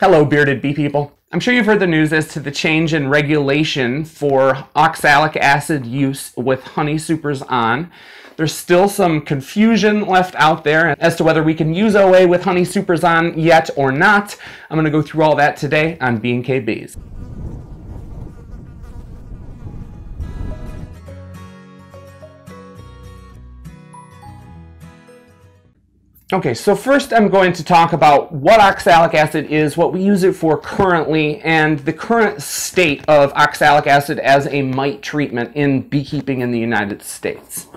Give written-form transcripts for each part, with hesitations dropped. Hello, bearded bee people. I'm sure you've heard the news as to the change in regulation for oxalic acid use with honey supers on. There's still some confusion left out there as to whether we can use OA with honey supers on yet or not. I'm going to go through all that today on B&K Bees. Okay, so first I'm going to talk about what oxalic acid is, what we use it for currently, and the current state of oxalic acid as a mite treatment in beekeeping in the United States.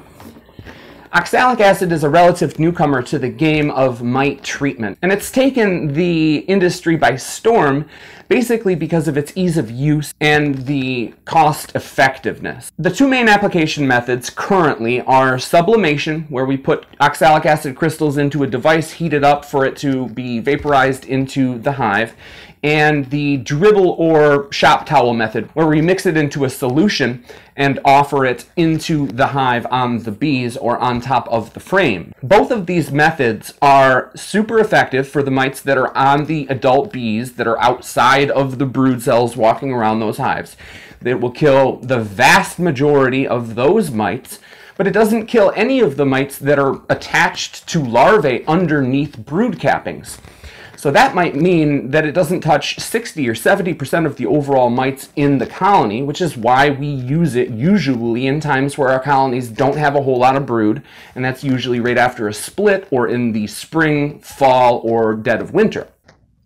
Oxalic acid is a relative newcomer to the game of mite treatment, and it's taken the industry by storm basically because of its ease of use and the cost effectiveness. The two main application methods currently are sublimation, where we put oxalic acid crystals into a device, heat it up for it to be vaporized into the hive, and the dribble or shop towel method, where we mix it into a solution and offer it into the hive on the bees or on top of the frame. Both of these methods are super effective for the mites that are on the adult bees that are outside of the brood cells walking around those hives. It will kill the vast majority of those mites, but it doesn't kill any of the mites that are attached to larvae underneath brood cappings. So that might mean that it doesn't touch 60 or 70% of the overall mites in the colony, which is why we use it usually in times where our colonies don't have a whole lot of brood, and that's usually right after a split or in the spring, fall, or dead of winter.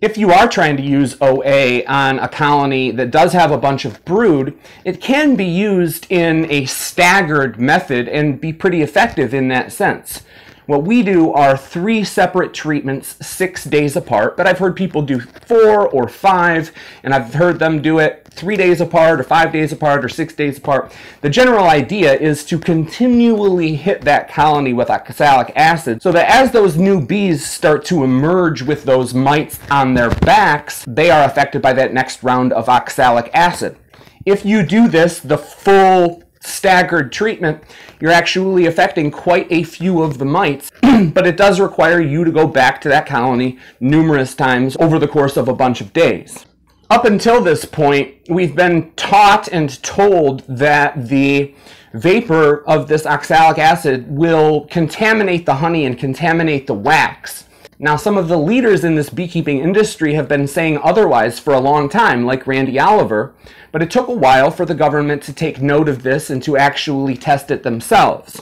If you are trying to use OA on a colony that does have a bunch of brood, it can be used in a staggered method and be pretty effective in that sense. What we do are 3 separate treatments 6 days apart, but I've heard people do 4 or 5, and I've heard them do it 3 days apart or 5 days apart or 6 days apart. The general idea is to continually hit that colony with oxalic acid so that as those new bees start to emerge with those mites on their backs, they are affected by that next round of oxalic acid. If you do this, the full staggered treatment, you're actually affecting quite a few of the mites, but it does require you to go back to that colony numerous times over the course of a bunch of days. Up until this point, we've been taught and told that the vapor of this oxalic acid will contaminate the honey and contaminate the wax. Now, some of the leaders in this beekeeping industry have been saying otherwise for a long time, like Randy Oliver, but it took a while for the government to take note of this and to actually test it themselves.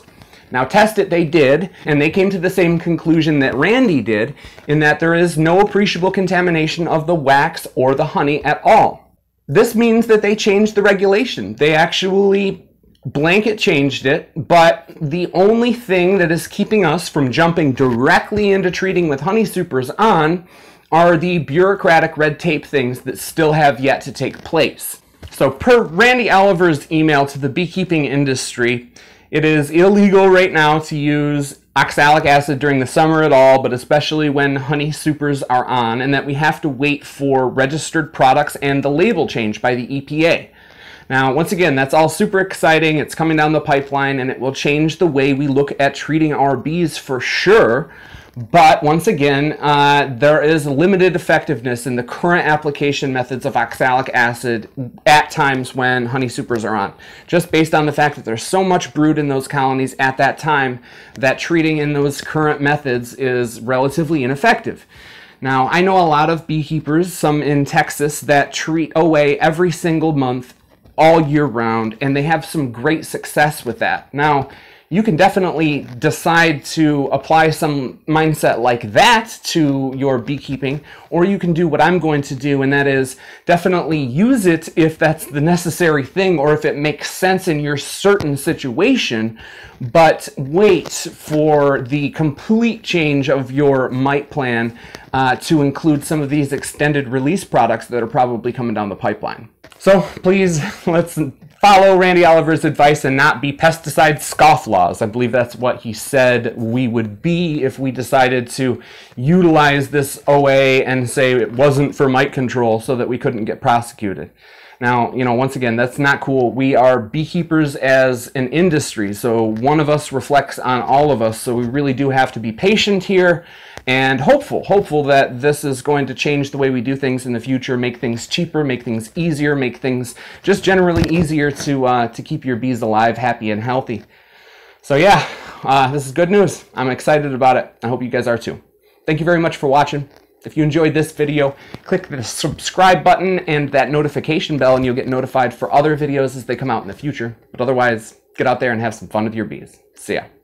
Now, test it they did, and they came to the same conclusion that Randy did, in that there is no appreciable contamination of the wax or the honey at all. This means that they changed the regulation. They actually blanket changed it, but the only thing that is keeping us from jumping directly into treating with honey supers on are the bureaucratic red tape things that still have yet to take place. So per Randy Oliver's email to the beekeeping industry, it is illegal right now to use oxalic acid during the summer at all, but especially when honey supers are on, and that we have to wait for registered products and the label change by the EPA. Now, once again, that's all super exciting. It's coming down the pipeline, and it will change the way we look at treating our bees for sure. But once again, there is limited effectiveness in the current application methods of oxalic acid at times when honey supers are on, just based on the fact that there's so much brood in those colonies at that time that treating in those current methods is relatively ineffective. Now, I know a lot of beekeepers, some in Texas, that treat OA every single month all year round, and they have some great success with that. Now, you can definitely decide to apply some mindset like that to your beekeeping, or you can do what I'm going to do, and that is definitely use it if that's the necessary thing or if it makes sense in your certain situation, but wait for the complete change of your mite plan to include some of these extended release products that are probably coming down the pipeline. So please, let's follow Randy Oliver's advice and not be pesticide scofflaws. I believe that's what he said we would be if we decided to utilize this OA and say it wasn't for mite control so that we couldn't get prosecuted. Now, you know, once again, that's not cool. We are beekeepers as an industry, so one of us reflects on all of us, so we really do have to be patient here and hopeful that this is going to change the way we do things in the future, make things cheaper, make things easier, make things just generally easier to keep your bees alive, happy, and healthy. So yeah, this is good news. I'm excited about it. I hope you guys are too. Thank you very much for watching. If you enjoyed this video, click the subscribe button and that notification bell, and you'll get notified for other videos as they come out in the future. But otherwise, get out there and have some fun with your bees. See ya.